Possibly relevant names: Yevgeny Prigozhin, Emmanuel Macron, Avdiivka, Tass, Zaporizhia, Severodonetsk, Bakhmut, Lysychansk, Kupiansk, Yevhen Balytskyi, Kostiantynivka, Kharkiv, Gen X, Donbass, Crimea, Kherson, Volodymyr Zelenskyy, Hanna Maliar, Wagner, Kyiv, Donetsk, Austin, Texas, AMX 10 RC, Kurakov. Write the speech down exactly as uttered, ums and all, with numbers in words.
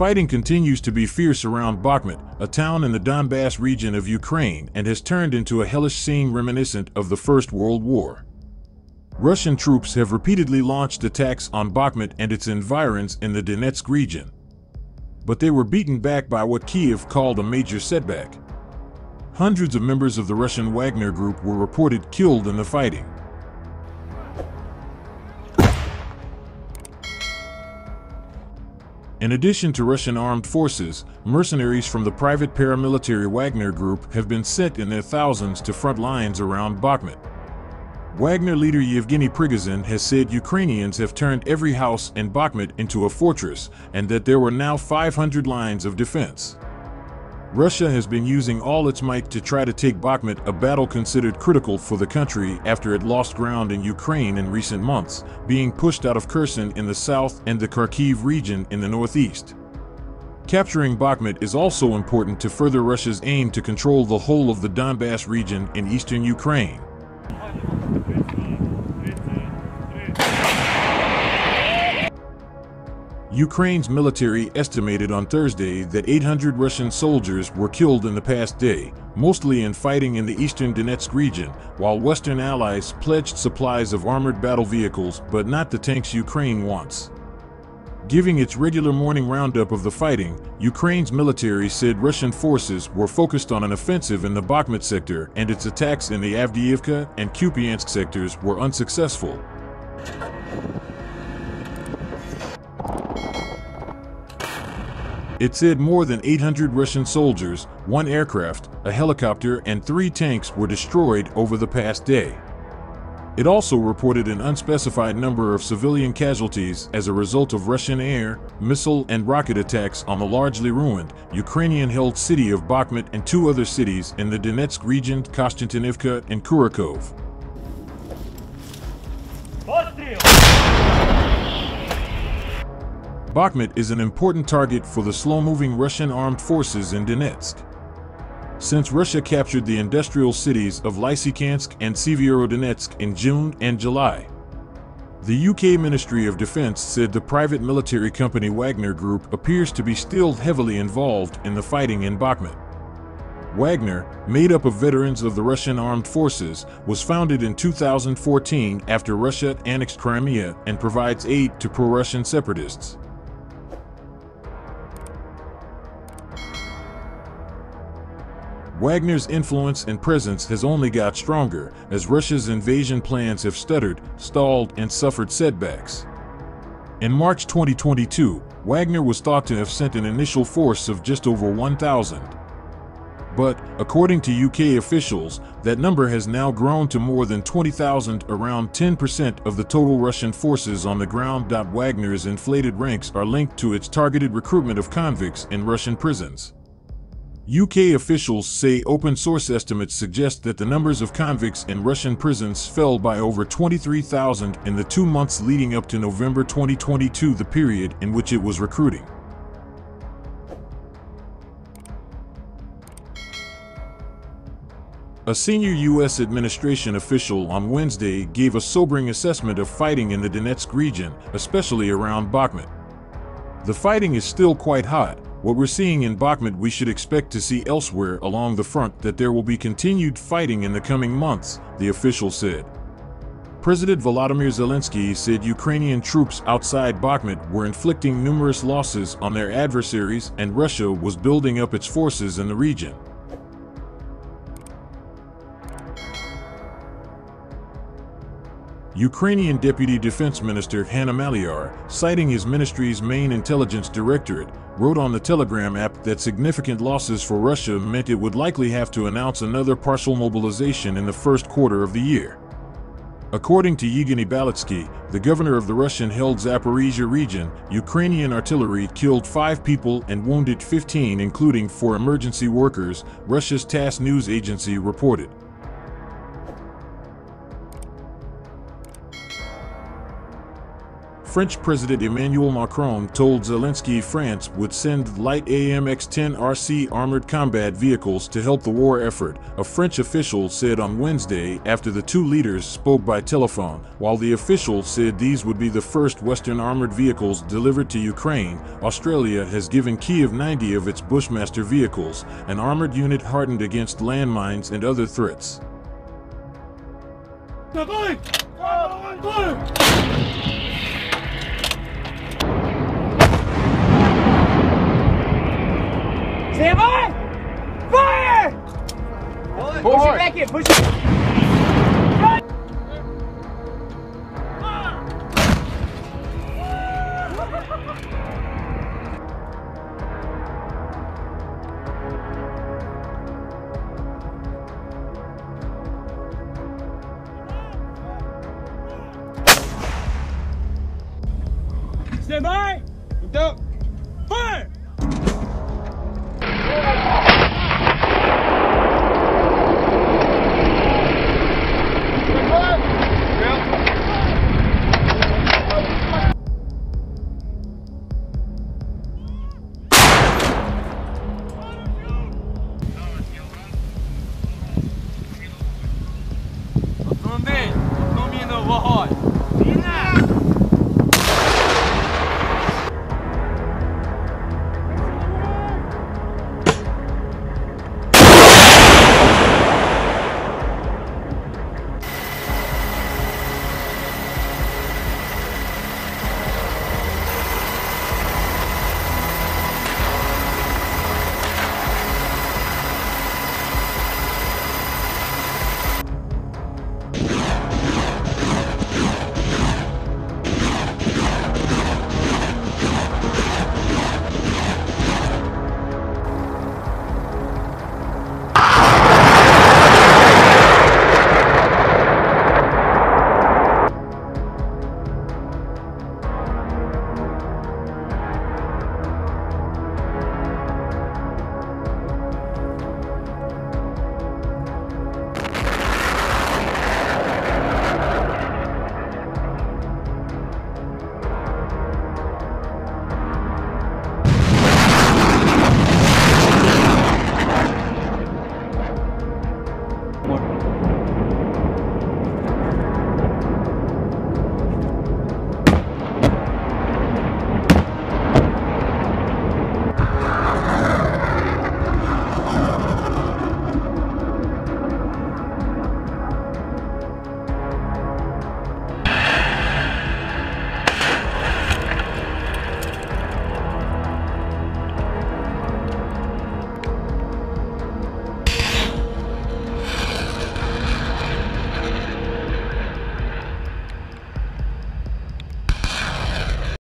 fighting continues to be fierce around Bakhmut, a town in the Donbass region of Ukraine, and has turned into a hellish scene reminiscent of the First World War. Russian troops have repeatedly launched attacks on Bakhmut and its environs in the Donetsk region, but they were beaten back by what Kyiv called a major setback. Hundreds of members of the Russian Wagner group were reported killed in the fighting. In addition to Russian armed forces, mercenaries from the private paramilitary Wagner group have been sent in their thousands to front lines around Bakhmut. Wagner leader Yevgeny Prigozhin has said Ukrainians have turned every house in Bakhmut into a fortress and that there were now five hundred lines of defense. Russia has been using all its might to try to take Bakhmut, a battle considered critical for the country after it lost ground in Ukraine in recent months, being pushed out of Kherson in the south and the Kharkiv region in the northeast. Capturing Bakhmut is also important to further Russia's aim to control the whole of the Donbass region in eastern Ukraine. Ukraine's military estimated on Thursday that eight hundred Russian soldiers were killed in the past day, mostly in fighting in the eastern Donetsk region, while Western allies pledged supplies of armored battle vehicles but not the tanks Ukraine wants. Giving its regular morning roundup of the fighting, Ukraine's military said Russian forces were focused on an offensive in the Bakhmut sector, and its attacks in the Avdiivka and Kupiansk sectors were unsuccessful. It said more than eight hundred Russian soldiers, one aircraft, a helicopter, and three tanks were destroyed over the past day. It also reported an unspecified number of civilian casualties as a result of Russian air, missile, and rocket attacks on the largely ruined Ukrainian-held city of Bakhmut and two other cities in the Donetsk region, Kostiantynivka and Kurakov. Bakhmut is an important target for the slow-moving Russian armed forces in Donetsk. Since Russia captured the industrial cities of Lysychansk and Severodonetsk in June and July, the U K Ministry of Defence said the private military company Wagner Group appears to be still heavily involved in the fighting in Bakhmut. Wagner, made up of veterans of the Russian armed forces, was founded in two thousand fourteen after Russia annexed Crimea and provides aid to pro-Russian separatists. Wagner's influence and presence has only got stronger, as Russia's invasion plans have stuttered, stalled, and suffered setbacks. In March twenty twenty-two, Wagner was thought to have sent an initial force of just over one thousand. But, according to U K officials, that number has now grown to more than twenty thousand, around ten percent of the total Russian forces on the ground. Wagner's inflated ranks are linked to its targeted recruitment of convicts in Russian prisons. U K officials say open-source estimates suggest that the numbers of convicts in Russian prisons fell by over twenty-three thousand in the two months leading up to November twenty twenty-two, the period in which it was recruiting. A senior U S administration official on Wednesday gave a sobering assessment of fighting in the Donetsk region, especially around Bakhmut. The fighting is still quite hot. What we're seeing in Bakhmut, we should expect to see elsewhere along the front, that there will be continued fighting in the coming months, the official said. President Volodymyr Zelenskyy said Ukrainian troops outside Bakhmut were inflicting numerous losses on their adversaries and Russia was building up its forces in the region. Ukrainian Deputy Defense Minister Hanna Maliar, citing his ministry's main intelligence directorate, wrote on the Telegram app that significant losses for Russia meant it would likely have to announce another partial mobilization in the first quarter of the year. According to Yevhen Balytskyi, the governor of the Russian-held Zaporizhia region, Ukrainian artillery killed five people and wounded fifteen, including four emergency workers, Russia's Tass news agency reported. French President Emmanuel Macron told Zelenskyy France would send light A M X ten R C armored combat vehicles to help the war effort, a French official said on Wednesday after the two leaders spoke by telephone. While the official said these would be the first Western armored vehicles delivered to Ukraine, Australia has given Kyiv ninety of its Bushmaster vehicles, an armored unit hardened against landmines and other threats. Stand by! Fire! Push it back in, push it! Stand by! Fire!